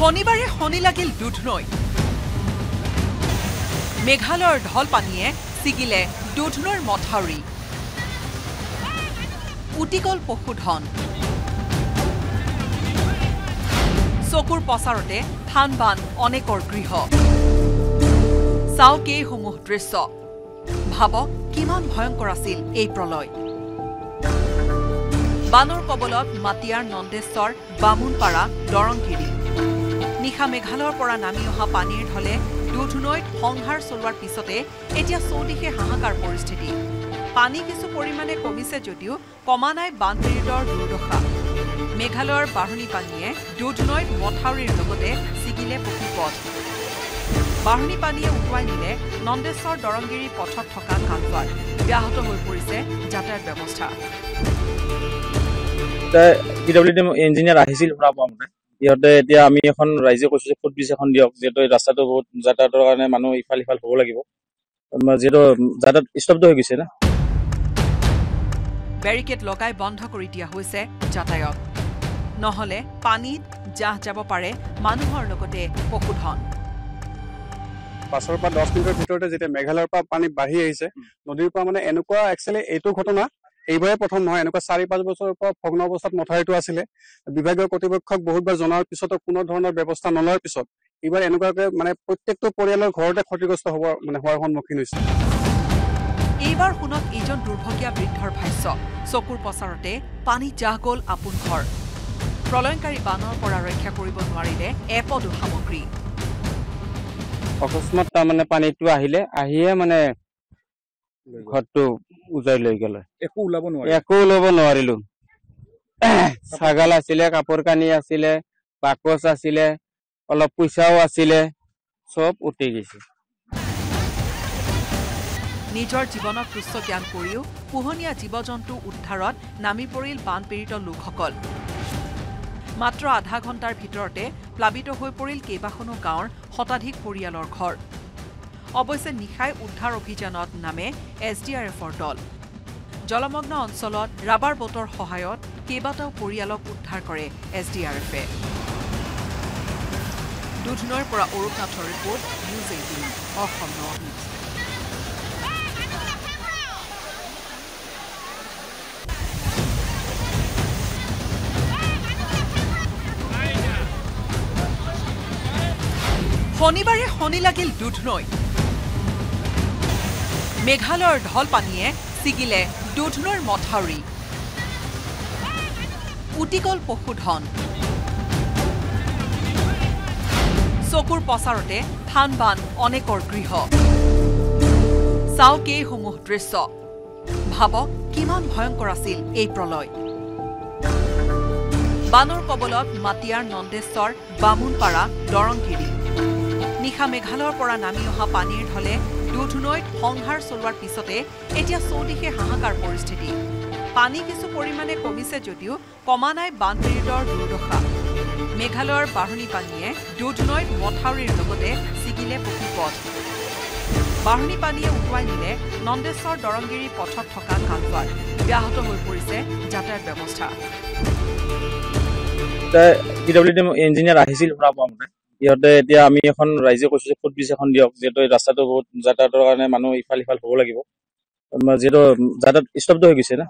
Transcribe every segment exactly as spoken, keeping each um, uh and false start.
शनिवारे हनी लागिल दुधनৈ। मेघालयर ढल पानिये सिगिले दुधनैर मथाउरी, उटिगल पशुधन। चकुर पसारते थान बान अनेकर गृह। साउके हुमुह दृश्य भावक किमान भयंकर आसिल ए प्रलय। बानर कबलत माटियार नंदेश्वर बामुनपाड़ा दरंगिरी। निशा मेघालयर परा नामी अहा पानीर ढले दुधनैत संहार चलवार पिछते एटिया चौदिशे हाहाकार परिस्थिति। पानी किछु परिमाणे कमिसे जदिও कमा नाय बानपीड़ितर दुर्दशा। मेघालयर बाढ़नी पानिये दुधनैत मथाउरीर लगते सिगिले पशुपथ। बाढ़नी पानिये उटुवाई निले नंदेश्वर दरंगिरी पथत थका कालवार। व्याहत हई परिছে যাতায়াত व्यवस्था। পিডব্লিউডি ইঞ্জিনিয়ার আহিছিল পুরা পামতে ইহতে এতিয়া আমি এখন রাইজে কৈছে ফুট বিশ এখন দিওক যেটো রাস্তাটো বহুত যাতায়াতৰ কাৰণে মানুহ ইফাল ইফাল হ'ব লাগিব যেটো যাতায়াত স্তব্ধ হৈ গৈছে না। ব্যারিকেড লগাই বন্ধ কৰি দিয়া হৈছে যাতায়াত, নহলে পানীত জাহ যাব পাৰে মানুহৰ লগতে পশুধন। পাঁচৰ পৰা দহ মিনিটৰ ভিতৰতে যেতিয়া মেঘালয়ৰ পৰা পানী বাঢ়ি আহিছে নদীৰ পৰা মানে এনেকুৱা এক্সেলে এইটো ঘটনা এইবাৰে প্ৰথম নয়। এনেকুৱা চাৰি পাঁচ বছৰৰ পৰা ভগ্ন অৱস্থাত মথাৰিটো আছিলে। বিভাগীয় কৰ্তৃপক্ষক বহুতবাৰ জনাৰ পিছতো কোনো ধৰণৰ ব্যৱস্থা নলৱাৰ পিছত এইবাৰ এনেকুৱাকৈ মানে প্ৰত্যেকটো পৰিয়ালৰ ঘৰতে ক্ষতিগ্ৰস্ত হ'ব মানে হোৱাৰ সন্মুখীন হৈছে। এইবাৰ শুনক এজন দুৰ্ভগীয়া বৃদ্ধৰ ভাষ্য। চকুৰ পচাৰতে পানী জাহ গল আপোন ঘৰ। প্ৰলয়ংকাৰী বানৰ পৰা ৰক্ষা কৰিব নোৱাৰিলে এপদো সামগ্ৰী। অকস্মাত মানে পানীটো আহিলে আহিয়ে মানে ঘৰটো উজাই লৈ গেল। একো উলাব নোৱাৰিলো একো উলাব নোৱাৰিলো ছাগল আছিলে, কাপোৰ কানি আছিলে, বাকচ আছিলে, অলপ পইচাও আছিলে, সব উটি গৈছে। নিজৰ জীৱনক তুচ্ছ জ্ঞান কৰিও পোহনীয়া জীৱ-জন্তু উদ্ধাৰত নামি পৰিল বানপীড়িত লোকসকল। মাত্ৰ আধা ঘণ্টাৰ ভিতৰতে প্লাবিত হৈ পৰিল কেইবাখনো গাঁৱৰ শতাধিক পৰিয়ালৰ ঘৰ। अवश्य निशाय उद्धार अभियान नामे एस डी आर एफर दल जलमग्न अंचल राबार बोटर सहयत केइबाटाओ परियालक उद्धार करे एस डी आर एफे। दुधनैर परा अरूपनाथर रिपोर्ट न्यूज एटीन अहोम न्यूज। शनिवारे हनी लागिल दुधनৈ। मेघालयर ढल पानिये सिगिले दुधनैर मथाउरी, उटिगल पशुधन। चकुर पसारते थान बान अनेकर गृह। साउके हुमुह दृश्य भावक किमान भयंकर आसिल ए प्रलय। बानर कबलत माटियार नंदेश्वर बामुनपाड़ा दरंगिरी। निशा मेघालयर परा नामी अहा पानीर ढले दुधनैत संहार चलवार पिछते एटिया चौदिशे हाहाकार परिस्थिति। पानी किछु परिमाणे कमिसे जदिও कमा नाय बानपीड़ितर दुर्दशा। मेघालयर बाढ़नी पानिये दुधनैत मथाउरीर लगते सिगिले पशुपथ। बाढ़नी पानिये उटुवाई निले नंदेश्वर दरंगिरी पथत थका कालवार। व्याहत हई परिছে যাতায়াত व्यवस्था। পিডব্লিউডি ইঞ্জিনিয়ার আহিছিল পুরা পামতে ইহতে এতিয়া আমি এখন ৰাইজে কৈছো যে ফুট বিশ এখন দিওক যেটো ৰাস্তাটো বহুত যাতায়াতৰ কাৰণে মানুহ ইফাল ইফাল হ'ব লাগিব যেটো যাতায়াত স্তব্ধ হৈ গৈছে না।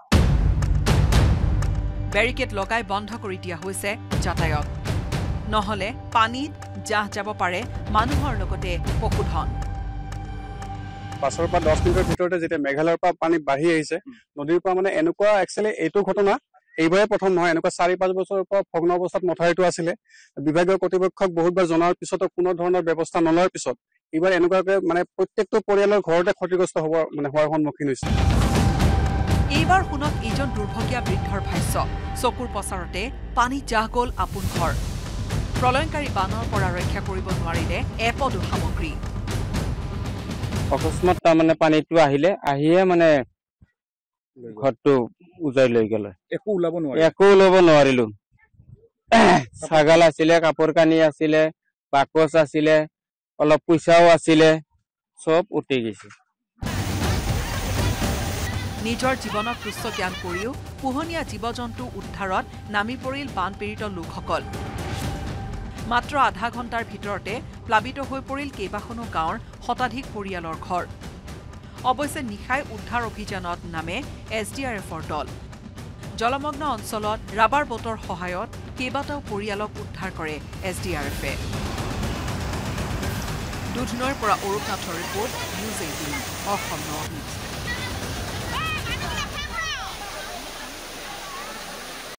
ব্যারিকেড লগাই বন্ধ কৰি দিয়া হৈছে যাতায়াত, নহলে পানীত জাহ যাব পাৰে মানুহৰ লগতে পশুধন। পাঁচৰ পৰা দহ মিনিটৰ ভিতৰতে যেতিয়া মেঘালয়ৰ পৰা পানী বাঢ়ি আহিছে নদীৰ পৰা মানে এনেকুৱা এক্সেলে এইটো ঘটনা এইবাৰে প্ৰথম নয়। এনেকুৱা চাৰি পাঁচ বছৰৰ পৰা ভগ্ন অৱস্থাত মথাৰিটো আছিলে। বিভাগীয় কৰ্তৃপক্ষক বহুতবাৰ জনাৰ পিছতো কোনো ধৰণৰ ব্যৱস্থা নলৱাৰ পিছত এইবাৰ এনেকুৱাকৈ মানে প্ৰত্যেকটো পৰিয়ালৰ ঘৰতে ক্ষতিগ্ৰস্ত হ'ব মানে হোৱাৰ সন্মুখীন হৈছে। এইবাৰ শুনক এজন দুৰ্ভগীয়া বৃদ্ধৰ ভাষ্য। চকুৰ পচাৰতে পানী জাহ গল আপোন ঘৰ। প্ৰলয়ংকাৰী বানৰ পৰা ৰক্ষা কৰিব নোৱাৰিলে এপদো সামগ্ৰী। অকস্মাত মানে পানীটো আহিলে আহিয়ে মানে ঘৰটো উজাই লৈ গেল। একো উলাব নোৱাৰিলো একো উলাব নোৱাৰিলো ছাগল আছিলে, কাপোৰ কানি আছিলে, বাকচ আছিলে, অলপ পইচাও আছিলে, সব উটি গৈছে। নিজৰ জীৱনক তুচ্ছ জ্ঞান কৰিও পোহনীয়া জীৱ-জন্তু উদ্ধাৰত নামি পৰিল বানপীড়িত লোকসকল। मात्र आधा घंटार भितरते प्लावित हो परिल केबाखनो गाँवर शताधिक परियालर घर। अवश्य निशाय उद्धार अभियानत नामे एसडीआरएफर दल जलमग्न अंचलत राबार बोटर सहायत केइबाटाओ परियालक उद्धार करे एसडीआरएफे। दुधनैर পৰা অৰূপনাথৰ रिपोर्ट।